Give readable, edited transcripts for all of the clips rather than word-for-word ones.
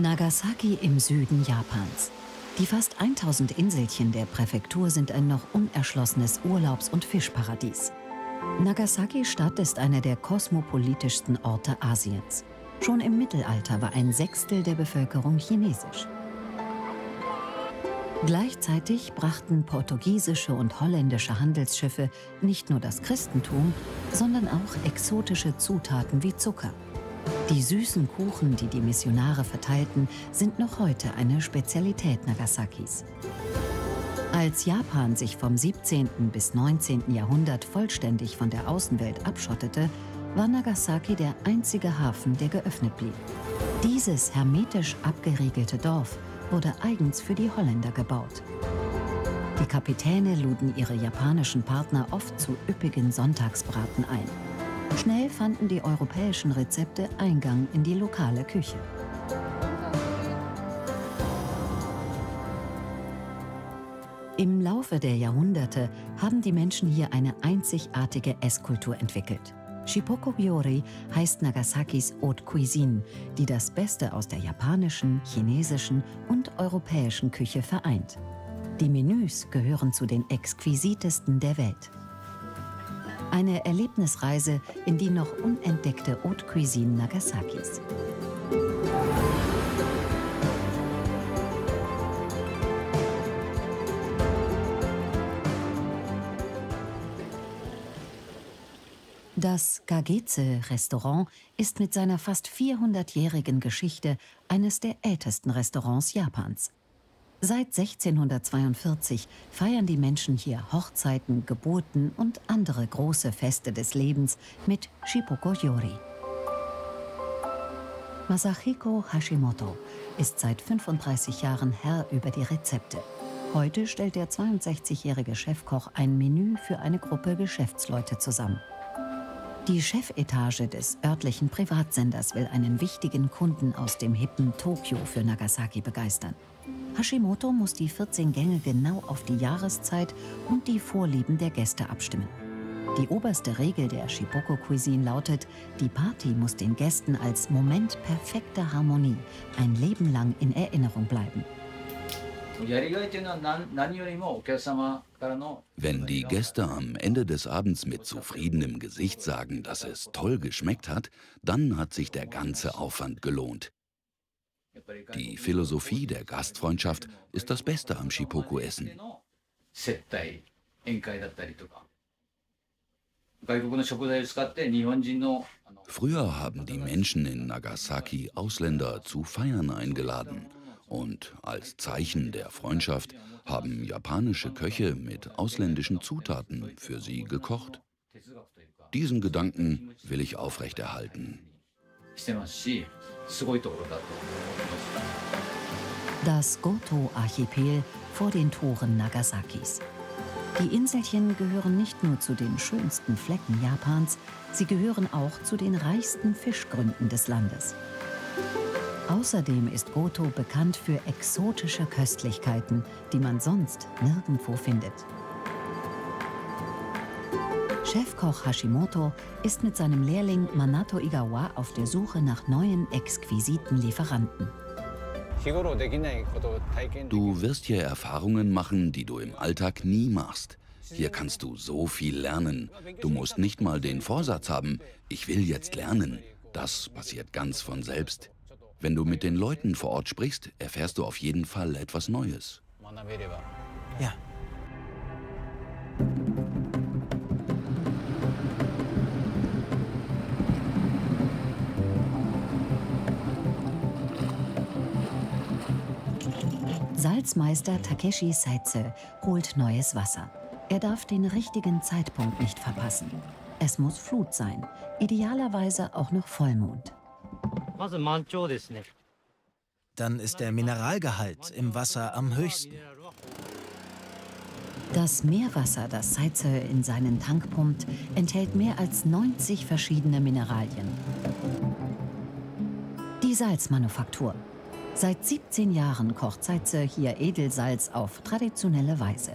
Nagasaki im Süden Japans. Die fast 1000 Inselchen der Präfektur sind ein noch unerschlossenes Urlaubs- und Fischparadies. Nagasaki-Stadt ist einer der kosmopolitischsten Orte Asiens. Schon im Mittelalter war ein Sechstel der Bevölkerung chinesisch. Gleichzeitig brachten portugiesische und holländische Handelsschiffe nicht nur das Christentum, sondern auch exotische Zutaten wie Zucker. Die süßen Kuchen, die die Missionare verteilten, sind noch heute eine Spezialität Nagasakis. Als Japan sich vom 17. bis 19. Jahrhundert vollständig von der Außenwelt abschottete, war Nagasaki der einzige Hafen, der geöffnet blieb. Dieses hermetisch abgeriegelte Dorf wurde eigens für die Holländer gebaut. Die Kapitäne luden ihre japanischen Partner oft zu üppigen Sonntagsbraten ein. Schnell fanden die europäischen Rezepte Eingang in die lokale Küche. Im Laufe der Jahrhunderte haben die Menschen hier eine einzigartige Esskultur entwickelt. Shippoku Ryori heißt Nagasakis Haute Cuisine, die das Beste aus der japanischen, chinesischen und europäischen Küche vereint. Die Menüs gehören zu den exquisitesten der Welt. Eine Erlebnisreise in die noch unentdeckte Haute Cuisine Nagasakis. Das Kagetsu-Restaurant ist mit seiner fast 400-jährigen Geschichte eines der ältesten Restaurants Japans. Seit 1642 feiern die Menschen hier Hochzeiten, Geburten und andere große Feste des Lebens mit Shippoku Ryori. Masahiko Hashimoto ist seit 35 Jahren Herr über die Rezepte. Heute stellt der 62-jährige Chefkoch ein Menü für eine Gruppe Geschäftsleute zusammen. Die Chefetage des örtlichen Privatsenders will einen wichtigen Kunden aus dem hippen Tokio für Nagasaki begeistern. Hashimoto muss die 14 Gänge genau auf die Jahreszeit und die Vorlieben der Gäste abstimmen. Die oberste Regel der Shippoku-Cuisine lautet, die Party muss den Gästen als Moment perfekter Harmonie ein Leben lang in Erinnerung bleiben. Wenn die Gäste am Ende des Abends mit zufriedenem Gesicht sagen, dass es toll geschmeckt hat, dann hat sich der ganze Aufwand gelohnt. Die Philosophie der Gastfreundschaft ist das Beste am Shippoku-Essen. Früher haben die Menschen in Nagasaki Ausländer zu Feiern eingeladen. Und als Zeichen der Freundschaft haben japanische Köche mit ausländischen Zutaten für sie gekocht. Diesen Gedanken will ich aufrechterhalten. Das Goto-Archipel vor den Toren Nagasakis. Die Inselchen gehören nicht nur zu den schönsten Flecken Japans, sie gehören auch zu den reichsten Fischgründen des Landes. Außerdem ist Goto bekannt für exotische Köstlichkeiten, die man sonst nirgendwo findet. Chefkoch Hashimoto ist mit seinem Lehrling Manato Igawa auf der Suche nach neuen, exquisiten Lieferanten. Du wirst hier Erfahrungen machen, die du im Alltag nie machst. Hier kannst du so viel lernen. Du musst nicht mal den Vorsatz haben, ich will jetzt lernen. Das passiert ganz von selbst. Wenn du mit den Leuten vor Ort sprichst, erfährst du auf jeden Fall etwas Neues. Ja. Salzmeister Takeshi Saize holt neues Wasser. Er darf den richtigen Zeitpunkt nicht verpassen. Es muss Flut sein, idealerweise auch noch Vollmond. Dann ist der Mineralgehalt im Wasser am höchsten. Das Meerwasser, das Saize in seinen Tank pumpt, enthält mehr als 90 verschiedene Mineralien. Die Salzmanufaktur. Seit 17 Jahren kocht Saize hier Edelsalz auf traditionelle Weise.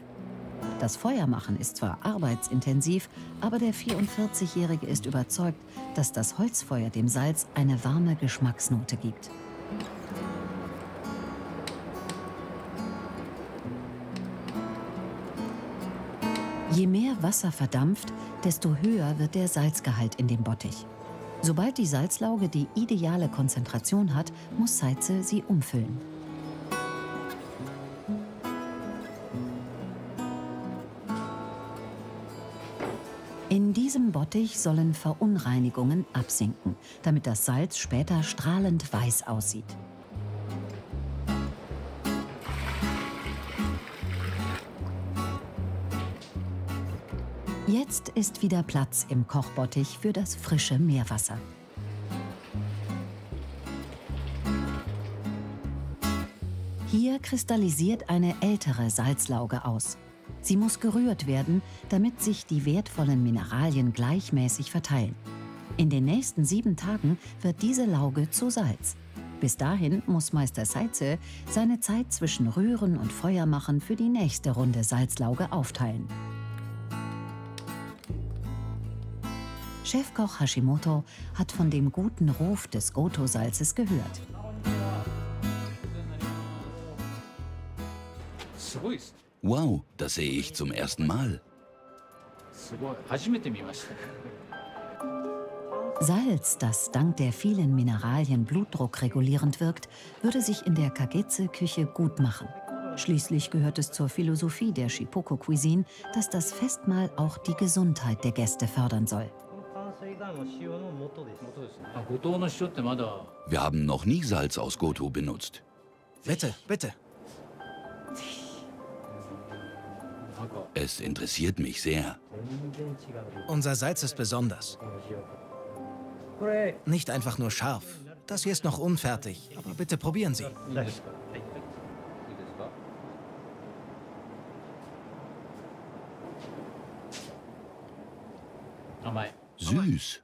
Das Feuermachen ist zwar arbeitsintensiv, aber der 44-Jährige ist überzeugt, dass das Holzfeuer dem Salz eine warme Geschmacksnote gibt. Je mehr Wasser verdampft, desto höher wird der Salzgehalt in dem Bottich. Sobald die Salzlauge die ideale Konzentration hat, muss Saize sie umfüllen. In diesem Bottich sollen Verunreinigungen absinken, damit das Salz später strahlend weiß aussieht. Jetzt ist wieder Platz im Kochbottich für das frische Meerwasser. Hier kristallisiert eine ältere Salzlauge aus. Sie muss gerührt werden, damit sich die wertvollen Mineralien gleichmäßig verteilen. In den nächsten 7 Tagen wird diese Lauge zu Salz. Bis dahin muss Meister Saize seine Zeit zwischen Rühren und Feuermachen für die nächste Runde Salzlauge aufteilen. Chefkoch Hashimoto hat von dem guten Ruf des Goto-Salzes gehört. Wow, das sehe ich zum ersten Mal. Salz, das dank der vielen Mineralien blutdruckregulierend wirkt, würde sich in der Kagetsu-Küche gut machen. Schließlich gehört es zur Philosophie der Shippoku-Cuisine, dass das Festmahl auch die Gesundheit der Gäste fördern soll. Wir haben noch nie Salz aus Goto benutzt. Bitte, bitte. Es interessiert mich sehr. Unser Salz ist besonders. Nicht einfach nur scharf. Das hier ist noch unfertig, aber bitte probieren Sie. Süß.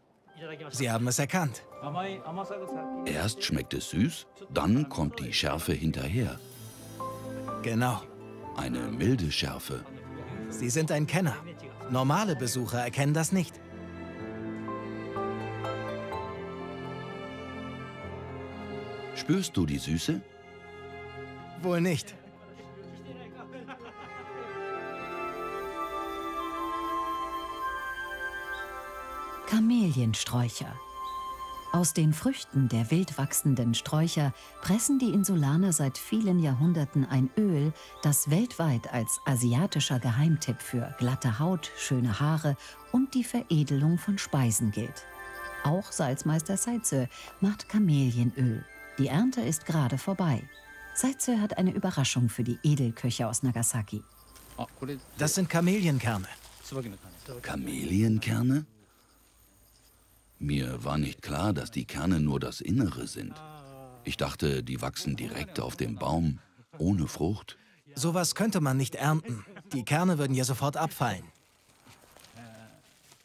Sie haben es erkannt. Erst schmeckt es süß, dann kommt die Schärfe hinterher. Genau. Eine milde Schärfe. Sie sind ein Kenner. Normale Besucher erkennen das nicht. Spürst du die Süße? Wohl nicht. Kameliensträucher. Aus den Früchten der wild wachsenden Sträucher pressen die Insulaner seit vielen Jahrhunderten ein Öl, das weltweit als asiatischer Geheimtipp für glatte Haut, schöne Haare und die Veredelung von Speisen gilt. Auch Salzmeister Saize macht Kamelienöl. Die Ernte ist gerade vorbei. Saize hat eine Überraschung für die Edelköche aus Nagasaki. Das sind Kamelienkerne. Kamelienkerne? Mir war nicht klar, dass die Kerne nur das Innere sind. Ich dachte, die wachsen direkt auf dem Baum, ohne Frucht. Sowas könnte man nicht ernten. Die Kerne würden ja sofort abfallen.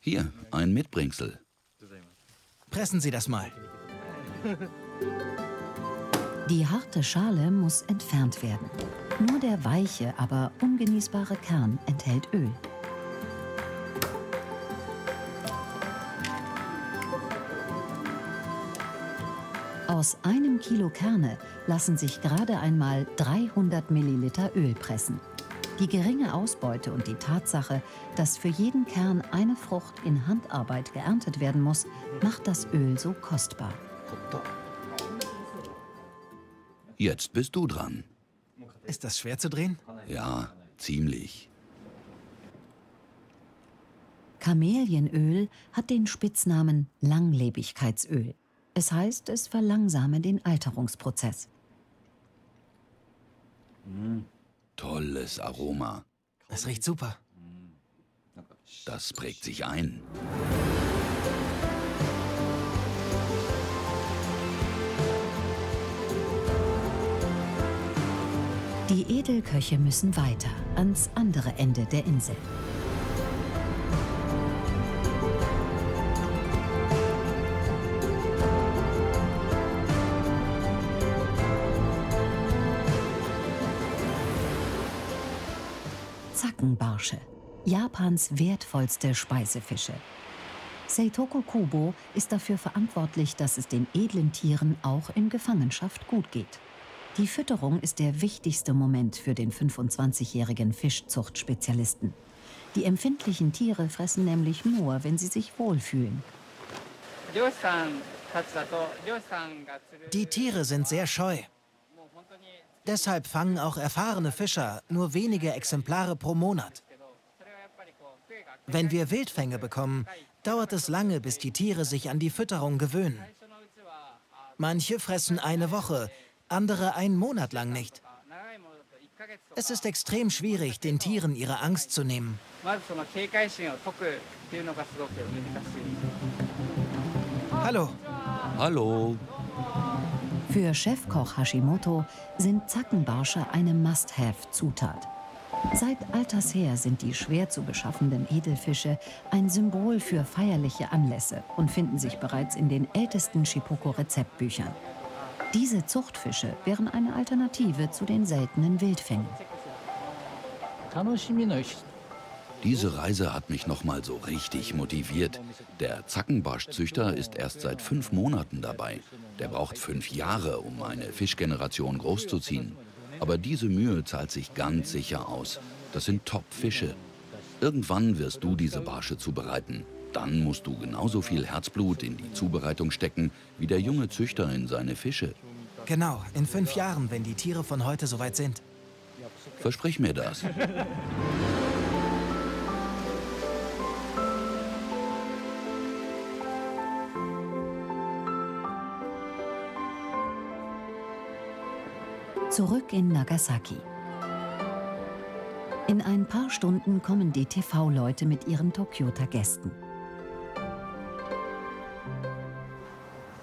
Hier, ein Mitbringsel. Pressen Sie das mal. Die harte Schale muss entfernt werden. Nur der weiche, aber ungenießbare Kern enthält Öl. Aus 1 Kilo Kerne lassen sich gerade einmal 300 Milliliter Öl pressen. Die geringe Ausbeute und die Tatsache, dass für jeden Kern eine Frucht in Handarbeit geerntet werden muss, macht das Öl so kostbar. Jetzt bist du dran. Ist das schwer zu drehen? Ja, ziemlich. Kamelienöl hat den Spitznamen Langlebigkeitsöl. Es heißt, es verlangsame den Alterungsprozess. Tolles Aroma. Es riecht super. Das prägt sich ein. Die Edelköche müssen weiter, ans andere Ende der Insel. Zackenbarsche, Japans wertvollste Speisefische. Seitoku Kubo ist dafür verantwortlich, dass es den edlen Tieren auch in Gefangenschaft gut geht. Die Fütterung ist der wichtigste Moment für den 25-jährigen Fischzuchtspezialisten. Die empfindlichen Tiere fressen nämlich nur, wenn sie sich wohlfühlen. Die Tiere sind sehr scheu. Deshalb fangen auch erfahrene Fischer nur wenige Exemplare pro Monat. Wenn wir Wildfänge bekommen, dauert es lange, bis die Tiere sich an die Fütterung gewöhnen. Manche fressen eine Woche, andere einen Monat lang nicht. Es ist extrem schwierig, den Tieren ihre Angst zu nehmen. Hallo. Hallo. Für Chefkoch Hashimoto sind Zackenbarsche eine Must-Have-Zutat. Seit alters her sind die schwer zu beschaffenden Edelfische ein Symbol für feierliche Anlässe und finden sich bereits in den ältesten Shippoku-Rezeptbüchern. Diese Zuchtfische wären eine Alternative zu den seltenen Wildfängen. Diese Reise hat mich nochmal so richtig motiviert. Der Zackenbarschzüchter ist erst seit 5 Monaten dabei. Der braucht 5 Jahre, um eine Fischgeneration großzuziehen. Aber diese Mühe zahlt sich ganz sicher aus. Das sind Top-Fische. Irgendwann wirst du diese Barsche zubereiten. Dann musst du genauso viel Herzblut in die Zubereitung stecken, wie der junge Züchter in seine Fische. Genau, in 5 Jahren, wenn die Tiere von heute soweit sind. Versprich mir das. Zurück in Nagasaki. In ein paar Stunden kommen die TV-Leute mit ihren Tokioter-Gästen.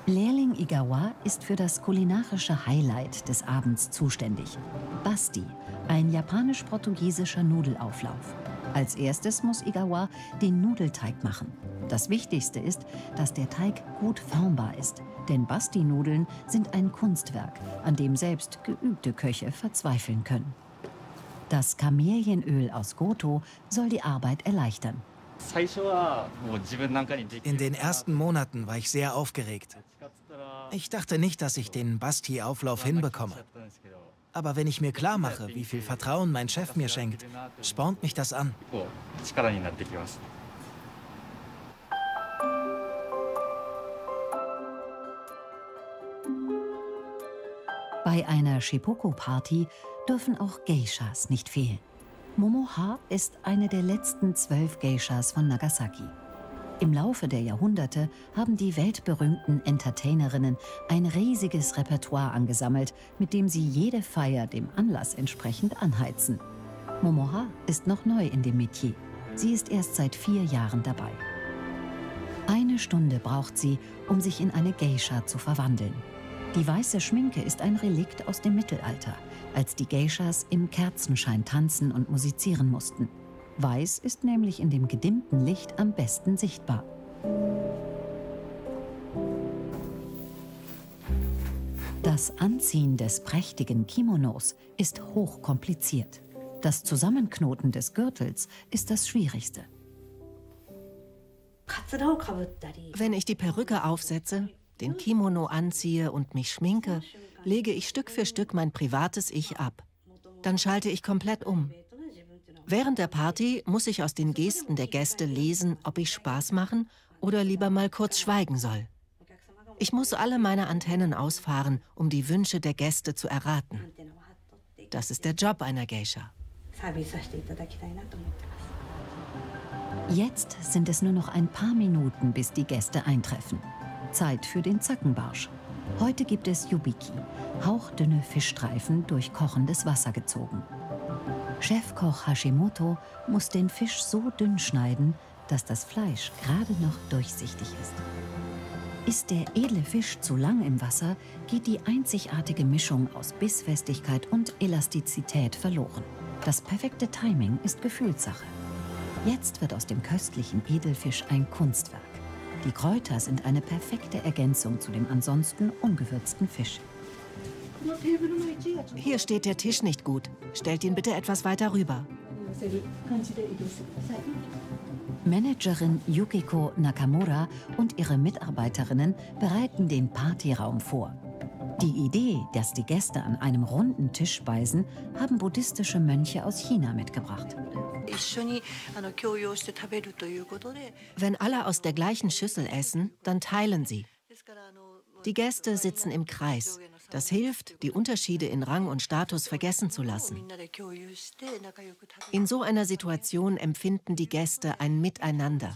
Lehrling Igawa ist für das kulinarische Highlight des Abends zuständig. Basti, ein japanisch-portugiesischer Nudelauflauf. Als erstes muss Igawa den Nudelteig machen. Das Wichtigste ist, dass der Teig gut formbar ist, denn Basti-Nudeln sind ein Kunstwerk, an dem selbst geübte Köche verzweifeln können. Das Kamelienöl aus Goto soll die Arbeit erleichtern. In den ersten Monaten war ich sehr aufgeregt. Ich dachte nicht, dass ich den Basti-Auflauf hinbekomme. Aber wenn ich mir klar mache, wie viel Vertrauen mein Chef mir schenkt, spornt mich das an. Bei einer Shippoku-Party dürfen auch Geishas nicht fehlen. Momoha ist eine der letzten 12 Geishas von Nagasaki. Im Laufe der Jahrhunderte haben die weltberühmten Entertainerinnen ein riesiges Repertoire angesammelt, mit dem sie jede Feier dem Anlass entsprechend anheizen. Momoha ist noch neu in dem Metier. Sie ist erst seit 4 Jahren dabei. 1 Stunde braucht sie, um sich in eine Geisha zu verwandeln. Die weiße Schminke ist ein Relikt aus dem Mittelalter, als die Geishas im Kerzenschein tanzen und musizieren mussten. Weiß ist nämlich in dem gedimmten Licht am besten sichtbar. Das Anziehen des prächtigen Kimonos ist hochkompliziert. Das Zusammenknoten des Gürtels ist das Schwierigste. Wenn ich die Perücke aufsetze, den Kimono anziehe und mich schminke, lege ich Stück für Stück mein privates Ich ab. Dann schalte ich komplett um. Während der Party muss ich aus den Gesten der Gäste lesen, ob ich Spaß machen oder lieber mal kurz schweigen soll. Ich muss alle meine Antennen ausfahren, um die Wünsche der Gäste zu erraten. Das ist der Job einer Geisha. Jetzt sind es nur noch ein paar Minuten, bis die Gäste eintreffen. Zeit für den Zackenbarsch. Heute gibt es Yubiki, hauchdünne Fischstreifen durch kochendes Wasser gezogen. Chefkoch Hashimoto muss den Fisch so dünn schneiden, dass das Fleisch gerade noch durchsichtig ist. Ist der edle Fisch zu lang im Wasser, geht die einzigartige Mischung aus Bissfestigkeit und Elastizität verloren. Das perfekte Timing ist Gefühlssache. Jetzt wird aus dem köstlichen Edelfisch ein Kunstwerk. Die Kräuter sind eine perfekte Ergänzung zu dem ansonsten ungewürzten Fisch. Hier steht der Tisch nicht gut. Stellt ihn bitte etwas weiter rüber. Managerin Yukiko Nakamura und ihre Mitarbeiterinnen bereiten den Partyraum vor. Die Idee, dass die Gäste an einem runden Tisch speisen, haben buddhistische Mönche aus China mitgebracht. Wenn alle aus der gleichen Schüssel essen, dann teilen sie. Die Gäste sitzen im Kreis. Das hilft, die Unterschiede in Rang und Status vergessen zu lassen. In so einer Situation empfinden die Gäste ein Miteinander.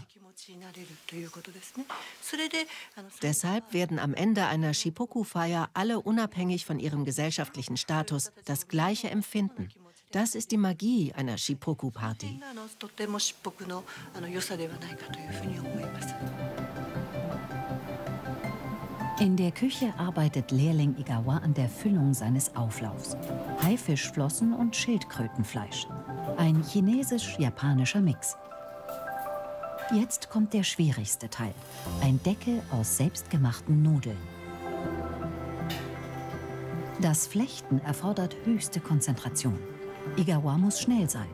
Deshalb werden am Ende einer Shippoku-Feier alle unabhängig von ihrem gesellschaftlichen Status das Gleiche empfinden. Das ist die Magie einer Shippoku-Party. In der Küche arbeitet Lehrling Igawa an der Füllung seines Auflaufs. Haifischflossen und Schildkrötenfleisch. Ein chinesisch-japanischer Mix. Jetzt kommt der schwierigste Teil. Ein Deckel aus selbstgemachten Nudeln. Das Flechten erfordert höchste Konzentration. Igawa muss schnell sein.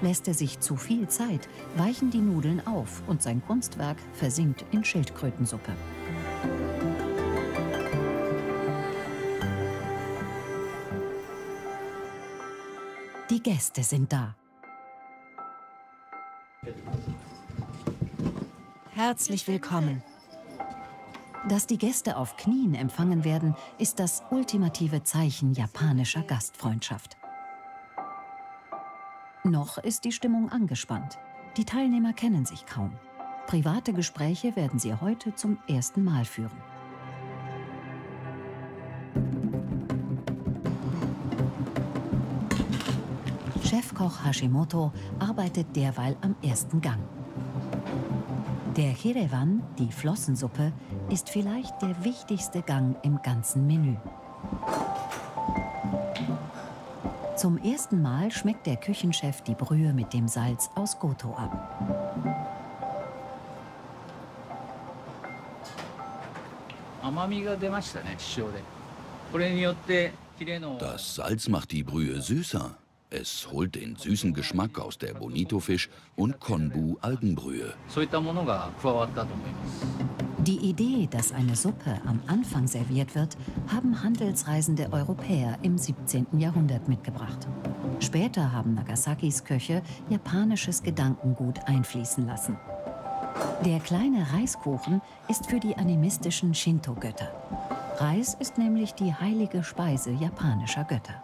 Lässt er sich zu viel Zeit, weichen die Nudeln auf und sein Kunstwerk versinkt in Schildkrötensuppe. Die Gäste sind da. Herzlich willkommen. Dass die Gäste auf Knien empfangen werden, ist das ultimative Zeichen japanischer Gastfreundschaft. Noch ist die Stimmung angespannt. Die Teilnehmer kennen sich kaum. Private Gespräche werden sie heute zum ersten Mal führen. Chefkoch Hashimoto arbeitet derweil am ersten Gang. Der Chirewan, die Flossensuppe, ist vielleicht der wichtigste Gang im ganzen Menü. Zum ersten Mal schmeckt der Küchenchef die Brühe mit dem Salz aus Goto ab. Das Salz macht die Brühe süßer. Es holt den süßen Geschmack aus der Bonito-Fisch- und Konbu-Algenbrühe. Die Idee, dass eine Suppe am Anfang serviert wird, haben handelsreisende Europäer im 17. Jahrhundert mitgebracht. Später haben Nagasakis Köche japanisches Gedankengut einfließen lassen. Der kleine Reiskuchen ist für die animistischen Shinto-Götter. Reis ist nämlich die heilige Speise japanischer Götter.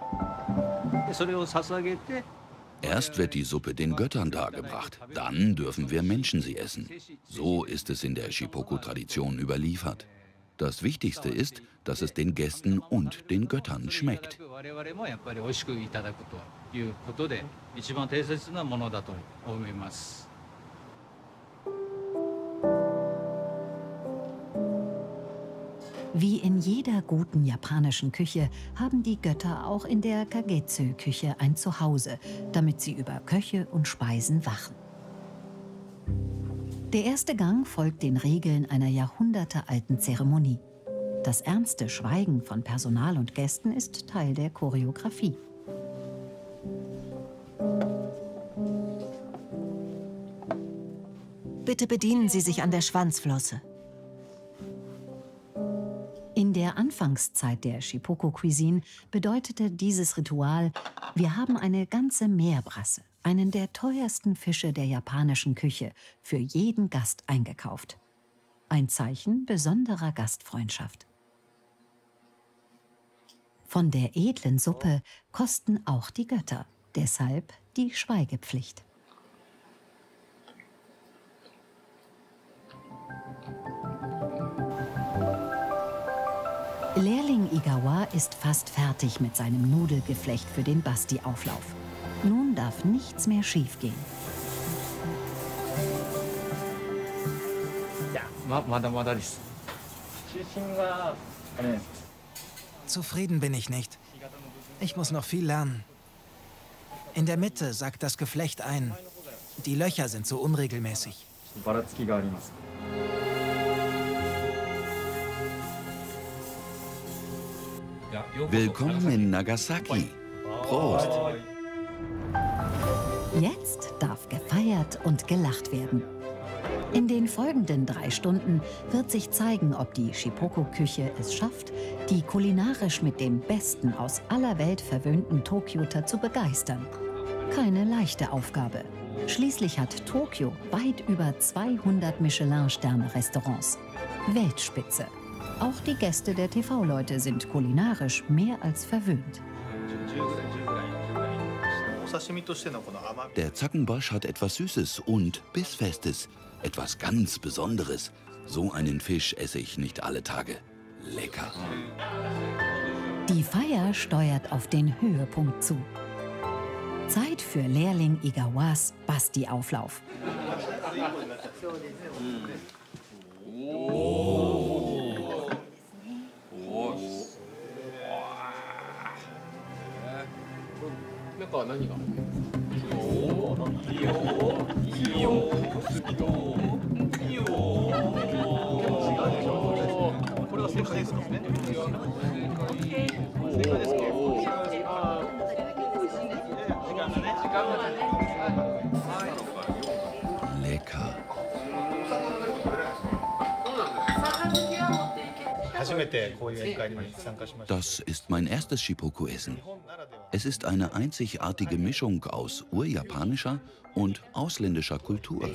Erst wird die Suppe den Göttern dargebracht, dann dürfen wir Menschen sie essen. So ist es in der Shippoku-Tradition überliefert. Das Wichtigste ist, dass es den Gästen und den Göttern schmeckt. Wie in jeder guten japanischen Küche haben die Götter auch in der Kagetsu-Küche ein Zuhause, damit sie über Köche und Speisen wachen. Der erste Gang folgt den Regeln einer jahrhundertealten Zeremonie. Das ernste Schweigen von Personal und Gästen ist Teil der Choreografie. Bitte bedienen Sie sich an der Schwanzflosse. In der Anfangszeit der Shippoku-Cuisine bedeutete dieses Ritual, wir haben eine ganze Meerbrasse, einen der teuersten Fische der japanischen Küche, für jeden Gast eingekauft. Ein Zeichen besonderer Gastfreundschaft. Von der edlen Suppe kosten auch die Götter, deshalb die Schweigepflicht. Lehrling Igawa ist fast fertig mit seinem Nudelgeflecht für den Basti-Auflauf. Nun darf nichts mehr schiefgehen. Zufrieden bin ich nicht. Ich muss noch viel lernen. In der Mitte sackt das Geflecht ein. Die Löcher sind so unregelmäßig. Willkommen in Nagasaki. Prost! Jetzt darf gefeiert und gelacht werden. In den folgenden 3 Stunden wird sich zeigen, ob die Shippoku-Küche es schafft, die kulinarisch mit dem Besten aus aller Welt verwöhnten Tokioter zu begeistern. Keine leichte Aufgabe. Schließlich hat Tokio weit über 200 Michelin-Sterne-Restaurants. Weltspitze. Auch die Gäste der TV-Leute sind kulinarisch mehr als verwöhnt. Der Zackenbarsch hat etwas Süßes und Bissfestes. Etwas ganz Besonderes. So einen Fisch esse ich nicht alle Tage. Lecker. Die Feier steuert auf den Höhepunkt zu. Zeit für Lehrling Igawas Basti-Auflauf. Oh. Oh. Lecker. Das ist mein erstes Shippoku-Essen. Es ist eine einzigartige Mischung aus urjapanischer und ausländischer Kultur.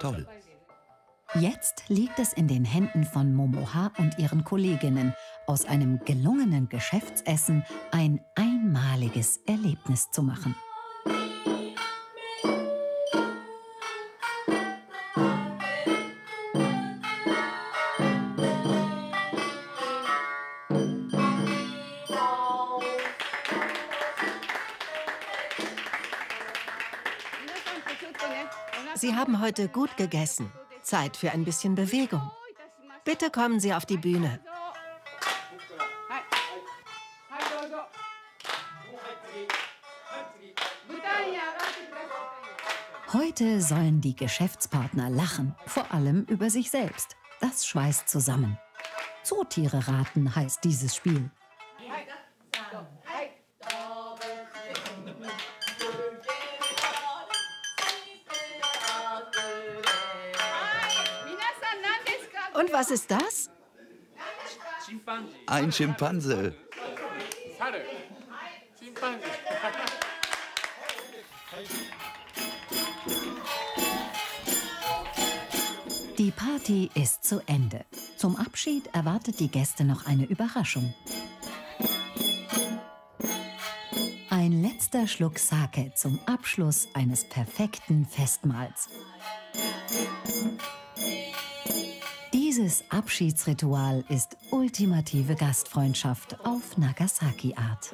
Toll. Jetzt liegt es in den Händen von Momoha und ihren Kolleginnen, aus einem gelungenen Geschäftsessen ein einmaliges Erlebnis zu machen. Sie haben heute gut gegessen. Zeit für ein bisschen Bewegung. Bitte kommen Sie auf die Bühne. Heute sollen die Geschäftspartner lachen, vor allem über sich selbst. Das schweißt zusammen. Zootiere raten heißt dieses Spiel. Und was ist das? Ein Schimpanse. Die Party ist zu Ende. Zum Abschied erwartet die Gäste noch eine Überraschung. Ein letzter Schluck Sake zum Abschluss eines perfekten Festmahls. Dieses Abschiedsritual ist ultimative Gastfreundschaft auf Nagasaki-Art.